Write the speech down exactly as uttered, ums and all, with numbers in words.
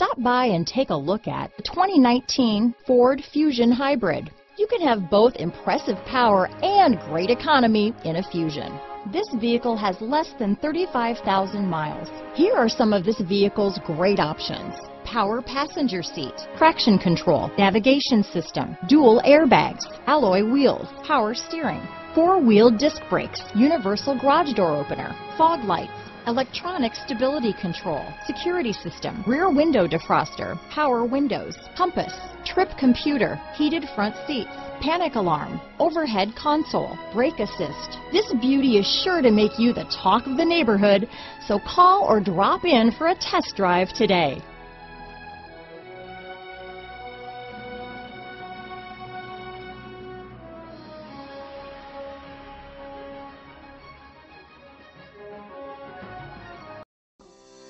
Stop by and take a look at the twenty nineteen Ford Fusion Hybrid. You can have both impressive power and great economy in a Fusion. This vehicle has less than thirty-five thousand miles. Here are some of this vehicle's great options: power passenger seat, traction control, navigation system, dual airbags, alloy wheels, power steering, four-wheel disc brakes, universal garage door opener, fog lights, electronic stability control, security system, rear window defroster, power windows, compass, trip computer, heated front seats, panic alarm, overhead console, brake assist. This beauty is sure to make you the talk of the neighborhood, so call or drop in for a test drive today.